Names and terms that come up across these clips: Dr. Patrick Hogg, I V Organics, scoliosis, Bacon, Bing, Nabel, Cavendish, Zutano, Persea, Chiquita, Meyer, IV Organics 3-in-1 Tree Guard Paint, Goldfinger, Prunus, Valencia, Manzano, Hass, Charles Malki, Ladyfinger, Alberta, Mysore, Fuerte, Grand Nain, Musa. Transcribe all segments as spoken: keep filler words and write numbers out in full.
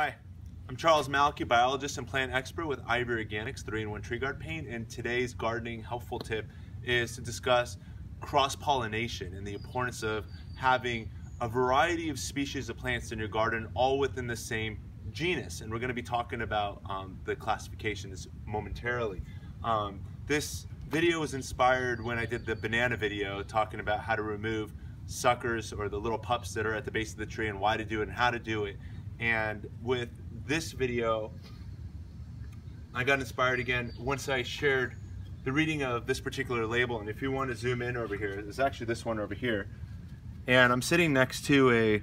Hi, I'm Charles Malki, biologist and plant expert with I V Organics three in one Tree Guard Paint, and today's gardening helpful tip is to discuss cross-pollination and the importance of having a variety of species of plants in your garden all within the same genus, and we're going to be talking about um, the classifications momentarily. Um, this video was inspired when I did the banana video talking about how to remove suckers or the little pups that are at the base of the tree and why to do it and how to do it. And with this video, I got inspired again once I shared the reading of this particular label. And if you want to zoom in over here, it's actually this one over here. And I'm sitting next to a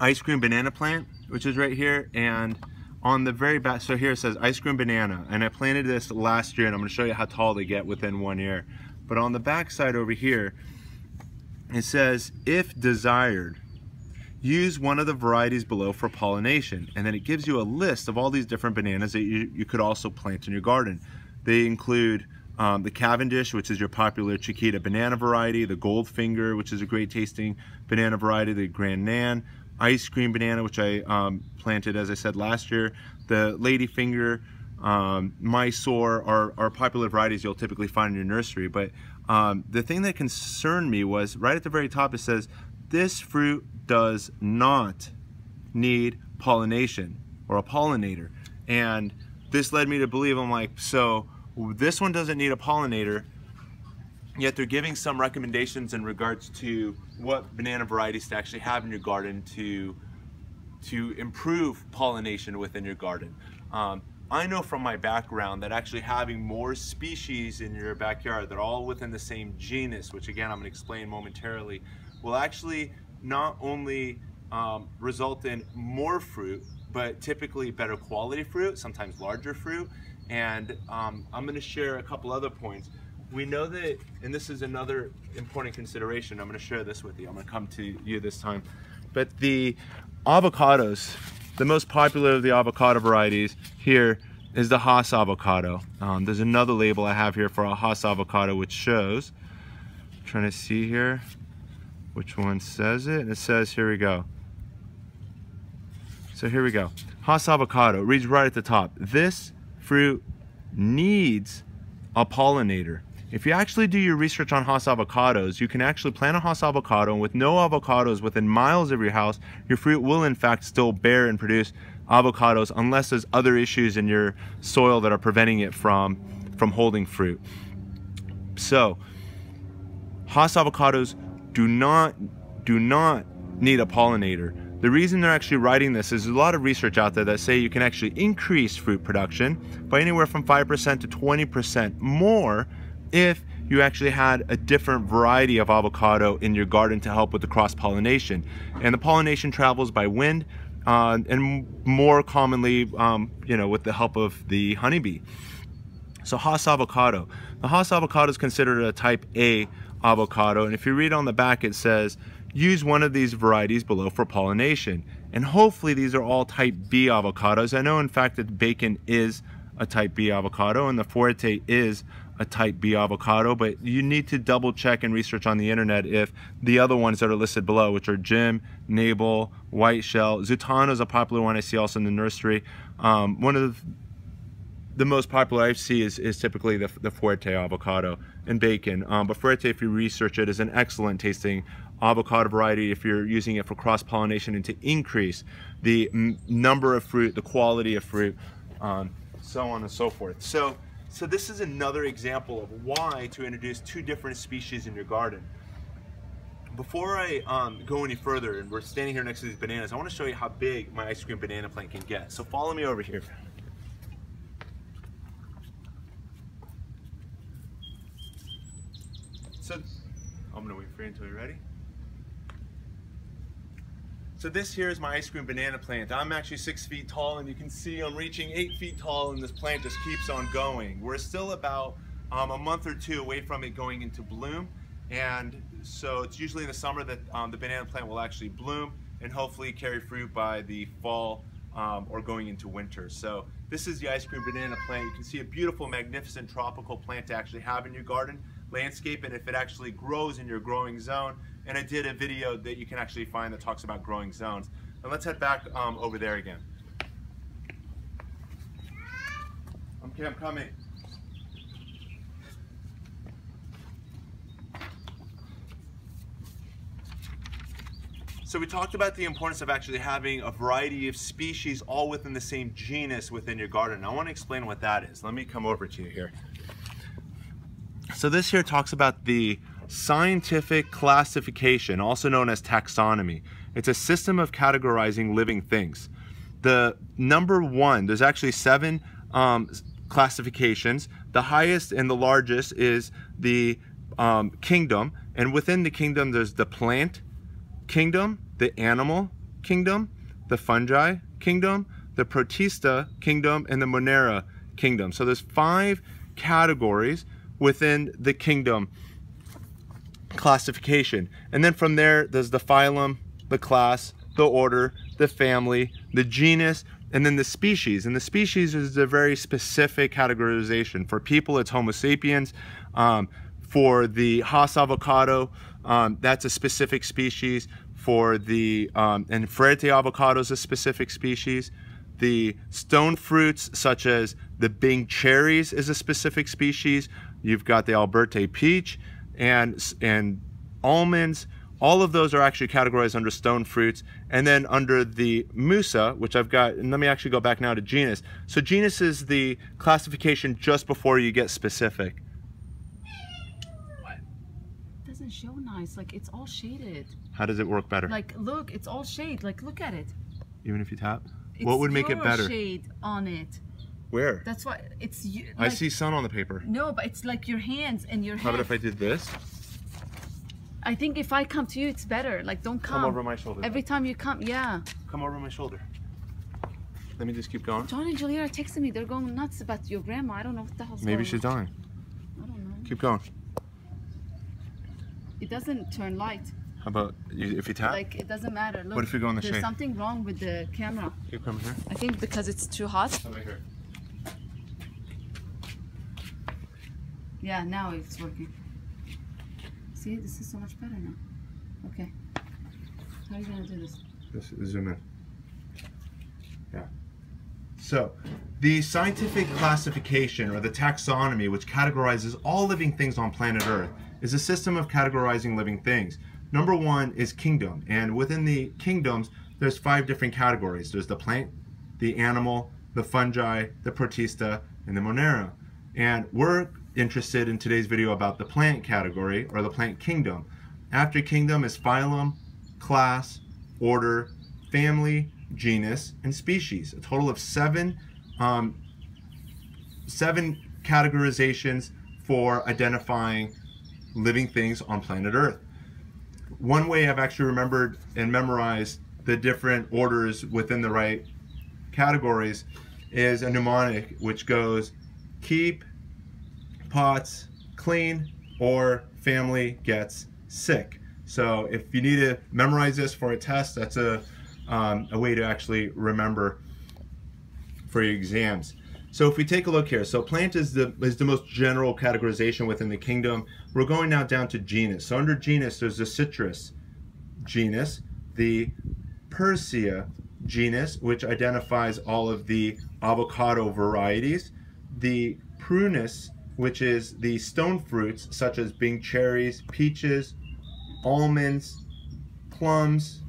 ice cream banana plant, which is right here. And on the very back, so here it says ice cream banana. And I planted this last year, and I'm going to show you how tall they get within one year. But on the back side over here, it says, if desired, use one of the varieties below for pollination, and then it gives you a list of all these different bananas that you, you could also plant in your garden. They include um, the Cavendish, which is your popular Chiquita banana variety, the Goldfinger, which is a great tasting banana variety, the Grand Nain, ice cream banana, which I um, planted, as I said, last year, the Ladyfinger, um, Mysore are, are popular varieties you'll typically find in your nursery. But um, the thing that concerned me was right at the very top it says, this fruit does not need pollination or a pollinator. And this led me to believe, I'm like, so this one doesn't need a pollinator, yet they're giving some recommendations in regards to what banana varieties to actually have in your garden to, to improve pollination within your garden. Um, I know from my background that actually having more species in your backyard, they're all within the same genus, which again I'm going to explain momentarily, will actually not only um, result in more fruit, but typically better quality fruit, sometimes larger fruit. And um, I'm gonna share a couple other points. We know that, and this is another important consideration, I'm gonna share this with you, I'm gonna come to you this time. But the avocados, the most popular of the avocado varieties here is the Hass avocado. Um, there's another label I have here for a Hass avocado, which shows, I'm trying to see here, which one says it? It says, here we go. So here we go. Hass avocado, reads right at the top. This fruit needs a pollinator. If you actually do your research on Hass avocados, you can actually plant a Hass avocado, and with no avocados within miles of your house, your fruit will in fact still bear and produce avocados unless there's other issues in your soil that are preventing it from, from holding fruit. So, Hass avocados Do not, do not need a pollinator. The reason they're actually writing this is there's a lot of research out there that say you can actually increase fruit production by anywhere from five percent to twenty percent more if you actually had a different variety of avocado in your garden to help with the cross-pollination. And the pollination travels by wind uh, and more commonly, um, you know, with the help of the honeybee. So Hass avocado. The Hass avocado is considered a type A avocado, and if you read on the back it says use one of these varieties below for pollination, and hopefully these are all type B avocados. I know in fact that Bacon is a type B avocado and the Fuerte is a type B avocado, but you need to double check and research on the internet if the other ones that are listed below, which are Jim, Nabel, White Shell, Zutano is a popular one I see also in the nursery. Um, one of the The most popular I see is, is typically the, the Fuerte avocado and Bacon. Um, but Fuerte, if you research it, is an excellent tasting avocado variety if you're using it for cross-pollination and to increase the m number of fruit, the quality of fruit, um, so on and so forth. So, so this is another example of why to introduce two different species in your garden. Before I um, go any further, and we're standing here next to these bananas, I want to show you how big my ice cream banana plant can get. So follow me over here. So, I'm gonna wait for you until you're ready. So this here is my ice cream banana plant. I'm actually six feet tall, and you can see I'm reaching eight feet tall, and this plant just keeps on going. We're still about um, a month or two away from it going into bloom. And so it's usually in the summer that um, the banana plant will actually bloom and hopefully carry fruit by the fall um, or going into winter. So this is the ice cream banana plant. You can see a beautiful, magnificent tropical plant to actually have in your garden landscape, and if it actually grows in your growing zone. And I did a video that you can actually find that talks about growing zones. And let's head back um, over there again. Okay, I'm coming. So we talked about the importance of actually having a variety of species all within the same genus within your garden. I want to explain what that is. Let me come over to you here. So this here talks about the scientific classification, also known as taxonomy. It's a system of categorizing living things. The number one, there's actually seven um, classifications. The highest and the largest is the um, kingdom, and within the kingdom there's the plant kingdom, the animal kingdom, the fungi kingdom, the protista kingdom, and the monera kingdom. So there's five categories within the kingdom classification. And then from there there's the phylum, the class, the order, the family, the genus, and then the species. And the species is a very specific categorization. For people, it's Homo sapiens. Um, for the Hass avocado, um, that's a specific species. For the um, and Fuerte avocado is a specific species. The stone fruits, such as the Bing cherries, is a specific species. You've got the Alberta peach and and almonds. All of those are actually categorized under stone fruits. And then under the Musa, which I've got, and let me actually go back now to genus. So genus is the classification just before you get specific. What? It doesn't show nice, like it's all shaded. How does it work better? Like look, it's all shade, like look at it. Even if you tap? It's what would make it better? Shade on it. Where? That's why it's... Like, I see sun on the paper. No, but it's like your hands and your head. How about if I did this? I think if I come to you, it's better. Like, don't come. Come over my shoulder. Every then. time you come, yeah. Come over my shoulder. Let me just keep going. John and Julia are texting me. They're going nuts about your grandma. I don't know what the hell's Maybe going she's dying. I don't know. Keep going. It doesn't turn light. How about if you tap? Like, it doesn't matter. Look, what if we go in the there's shade? There's something wrong with the camera. You come here. I think because it's too hot. Come here. Yeah, now it's working. See, this is so much better now. Okay. How are you gonna do this? Just zoom in. Yeah. So, the scientific classification, or the taxonomy, which categorizes all living things on planet Earth, is a system of categorizing living things. Number one is kingdom, and within the kingdoms, there's five different categories. There's the plant, the animal, the fungi, the protista, and the monera. And we're interested in today's video about the plant category, or the plant kingdom. After kingdom is phylum, class, order, family, genus, and species. A total of seven, um, seven categorizations for identifying living things on planet Earth. One way I've actually remembered and memorized the different orders within the right categories is a mnemonic which goes keep pots clean or family gets sick. So if you need to memorize this for a test, that's a, um, a way to actually remember for your exams. So if we take a look here, so plant is the, is the most general categorization within the kingdom. We're going now down to genus. So under genus, there's the citrus genus, the Persea genus, which identifies all of the avocado varieties, the Prunus, which is the stone fruits such as Bing cherries, peaches, almonds, plums,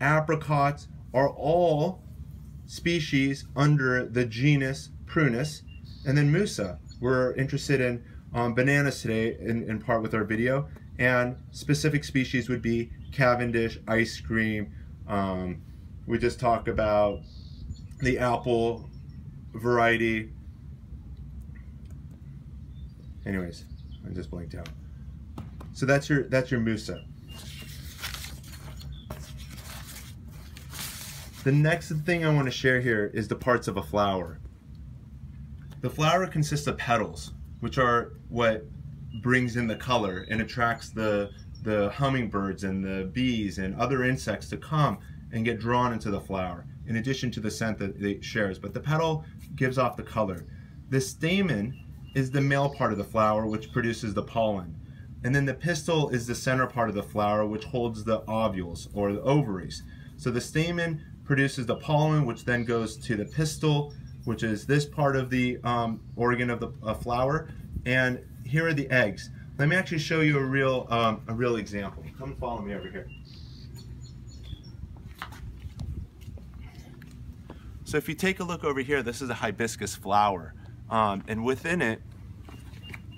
apricots, are all species under the genus Prunus. And then Musa, we're interested in um, bananas today in, in part with our video, and specific species would be Cavendish, ice cream, um, we just talked about the apple variety. Anyways, I just blanked out. So that's your that's your Musa. The next thing I want to share here is the parts of a flower. The flower consists of petals, which are what brings in the color and attracts the the hummingbirds and the bees and other insects to come and get drawn into the flower, in addition to the scent that it shares. But the petal gives off the color. The stamen is the male part of the flower, which produces the pollen. And then the pistil is the center part of the flower, which holds the ovules, or the ovaries. So the stamen produces the pollen, which then goes to the pistil, which is this part of the um, organ of the uh, flower, and here are the eggs. Let me actually show you a real, um, a real example. Come follow me over here. So if you take a look over here, this is a hibiscus flower, um, and within it,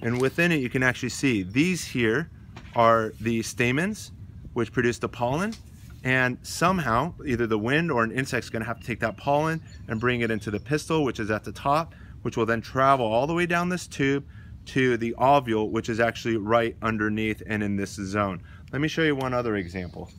and within it you can actually see these here are the stamens, which produce the pollen, and somehow either the wind or an insect's going to have to take that pollen and bring it into the pistil, which is at the top, which will then travel all the way down this tube to the ovule, which is actually right underneath and in this zone. Let me show you one other example.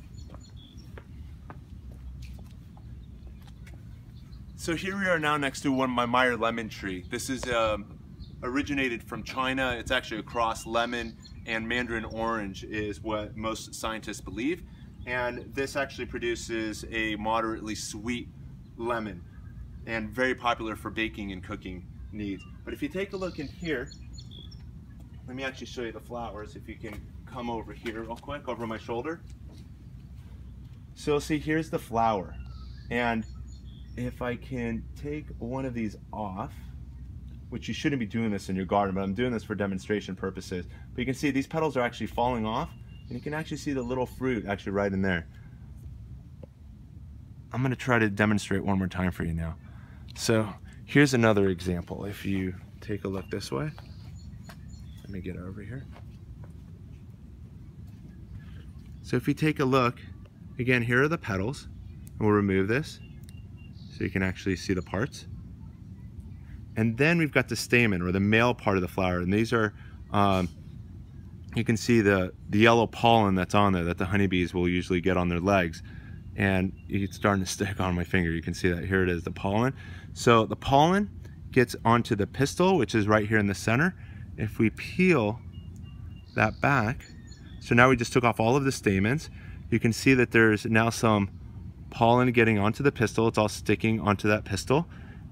So here we are now next to one of my Meyer lemon tree. This is um, originated from China. It's actually a cross lemon and mandarin orange is what most scientists believe. And this actually produces a moderately sweet lemon and very popular for baking and cooking needs. But if you take a look in here, let me actually show you the flowers. If you can come over here real quick, over my shoulder. So see, here's the flower. And if I can take one of these off, which you shouldn't be doing this in your garden, but I'm doing this for demonstration purposes. But you can see these petals are actually falling off. And you can actually see the little fruit actually right in there. I'm going to try to demonstrate one more time for you now. So here's another example. If you take a look this way, let me get over here. So if you take a look, again, here are the petals. And we'll remove this so you can actually see the parts. And then we've got the stamen, or the male part of the flower. And these are... Um, you can see the, the yellow pollen that's on there that the honeybees will usually get on their legs. And it's starting to stick on my finger. You can see that. Here it is, the pollen. So the pollen gets onto the pistil, which is right here in the center. If we peel that back, so now we just took off all of the stamens. You can see that there's now some pollen getting onto the pistil. It's all sticking onto that pistil.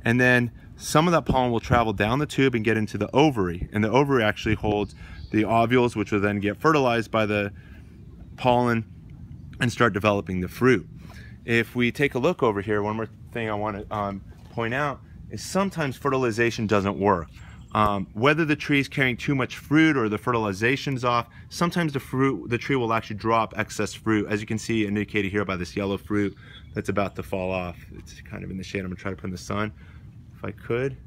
And then some of that pollen will travel down the tube and get into the ovary. And the ovary actually holds the ovules, which will then get fertilized by the pollen and start developing the fruit. If we take a look over here, one more thing I want to um, point out is sometimes fertilization doesn't work. Um, whether the tree is carrying too much fruit or the fertilization's off, sometimes the fruit, the tree will actually drop excess fruit, as you can see indicated here by this yellow fruit that's about to fall off. It's kind of in the shade. I'm gonna try to put in the sun if I could.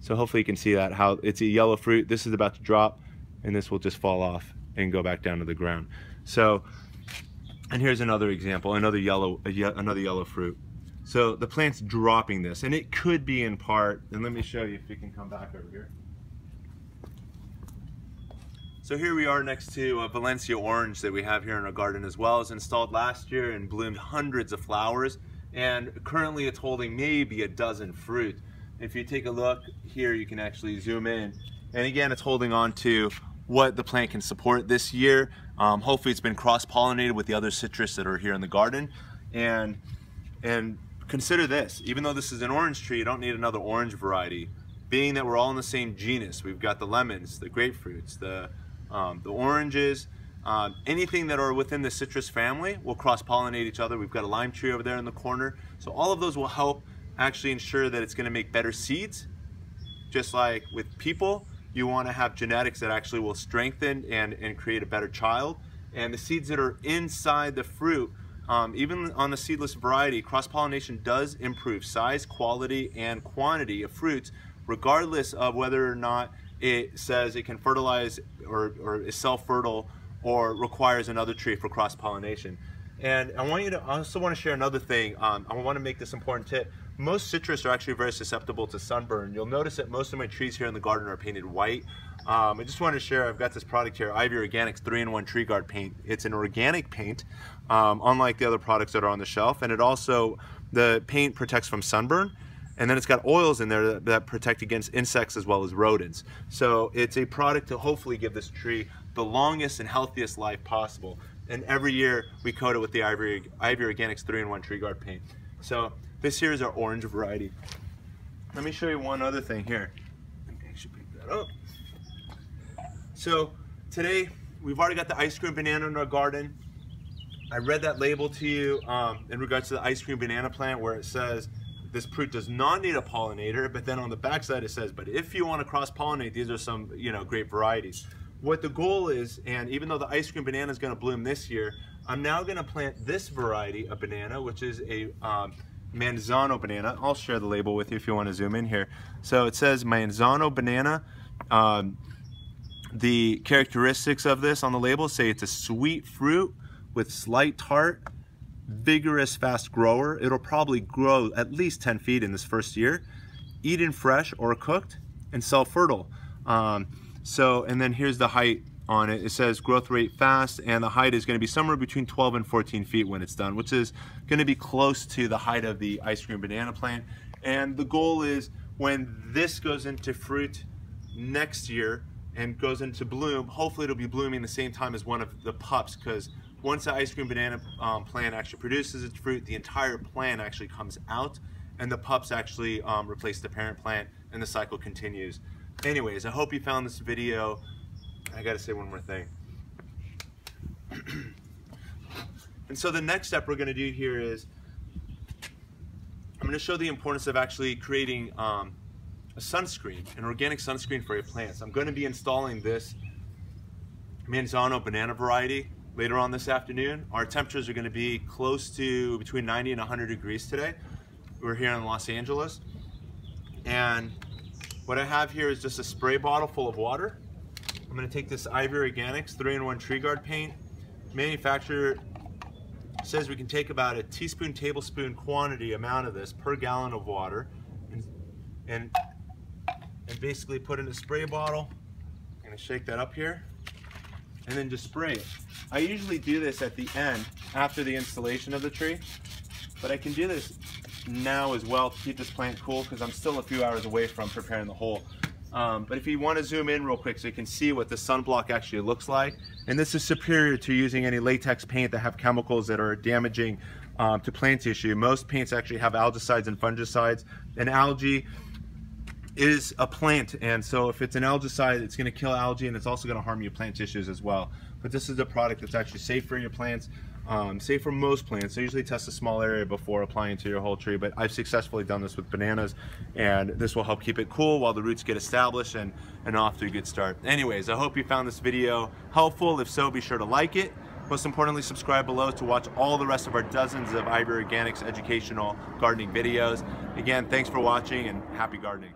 So hopefully you can see that, how it's a yellow fruit. This is about to drop. And this will just fall off and go back down to the ground. So, and here's another example, another yellow, another yellow fruit. So the plant's dropping this, and it could be in part, and let me show you if you can come back over here. So here we are next to a Valencia orange that we have here in our garden as well. It was installed last year and bloomed hundreds of flowers, and currently it's holding maybe a dozen fruit. If you take a look here, you can actually zoom in. And again, it's holding on to what the plant can support this year. Um, hopefully it's been cross-pollinated with the other citrus that are here in the garden. And, and consider this, even though this is an orange tree, you don't need another orange variety. Being that we're all in the same genus, we've got the lemons, the grapefruits, the, um, the oranges, um, anything that are within the citrus family will cross-pollinate each other. We've got a lime tree over there in the corner. So all of those will help actually ensure that it's gonna make better seeds. Just like with people, you want to have genetics that actually will strengthen and, and create a better child. And the seeds that are inside the fruit, um, even on the seedless variety, cross-pollination does improve size, quality, and quantity of fruits, regardless of whether or not it says it can fertilize or, or is self-fertile or requires another tree for cross-pollination. And I want you to I also want to share another thing. Um, I want to make this important tip. Most citrus are actually very susceptible to sunburn. You'll notice that most of my trees here in the garden are painted white. Um, I just wanted to share, I've got this product here, I V Organics three in one Tree Guard Paint. It's an organic paint, um, unlike the other products that are on the shelf. And it also, the paint protects from sunburn. And then it's got oils in there that, that protect against insects as well as rodents. So it's a product to hopefully give this tree the longest and healthiest life possible. And every year we coat it with the I V Organics three in one Tree Guard Paint. So this here is our orange variety. Let me show you one other thing here. I think I should pick that up. So today we've already got the ice cream banana in our garden. I read that label to you um, in regards to the ice cream banana plant where it says this prute does not need a pollinator, but then on the backside it says, but if you want to cross-pollinate, these are some, you know, great varieties. What the goal is, and even though the ice cream banana is going to bloom this year, I'm now going to plant this variety of banana, which is a um, Manzano banana. I'll share the label with you if you want to zoom in here. So it says Manzano banana. Um, the characteristics of this on the label say it's a sweet fruit with slight tart, vigorous fast grower. It'll probably grow at least ten feet in this first year, eaten fresh or cooked, and self-fertile. Um, so, and then here's the height on it. It says growth rate fast, and the height is going to be somewhere between twelve and fourteen feet when it's done, which is going to be close to the height of the ice cream banana plant. And the goal is when this goes into fruit next year and goes into bloom, hopefully it'll be blooming the same time as one of the pups, because once the ice cream banana um, plant actually produces its fruit, the entire plant actually comes out and the pups actually um, replace the parent plant, and the cycle continues. Anyways, I hope you found this video. I gotta say one more thing. And so the next step we're gonna do here is, I'm gonna show the importance of actually creating um, a sunscreen, an organic sunscreen for your plants. I'm gonna be installing this Manzano banana variety later on this afternoon. Our temperatures are gonna be close to between ninety and one hundred degrees today. We're here in Los Angeles. And what I have here is just a spray bottle full of water. I'm gonna take this I V Organics three in one Tree Guard Paint. Manufacturer says we can take about a teaspoon, tablespoon quantity amount of this per gallon of water, and, and, and basically put in a spray bottle. I'm gonna shake that up here, and then just spray it. I usually do this at the end, after the installation of the tree, but I can do this now as well to keep this plant cool, because I'm still a few hours away from preparing the hole. Um, but if you want to zoom in real quick so you can see what the sunblock actually looks like, and this is superior to using any latex paint that have chemicals that are damaging um, to plant tissue. Most paints actually have algicides and fungicides, and algae is a plant, and so if it's an algicide, it's going to kill algae, and it's also going to harm your plant tissues as well. But this is a product that's actually safe for your plants, um, safe for most plants. I usually test a small area before applying to your whole tree, but I've successfully done this with bananas, and this will help keep it cool while the roots get established and, and off to a good start. Anyways, I hope you found this video helpful. If so, be sure to like it. Most importantly, subscribe below to watch all the rest of our dozens of I V Organics educational gardening videos. Again, thanks for watching, and happy gardening.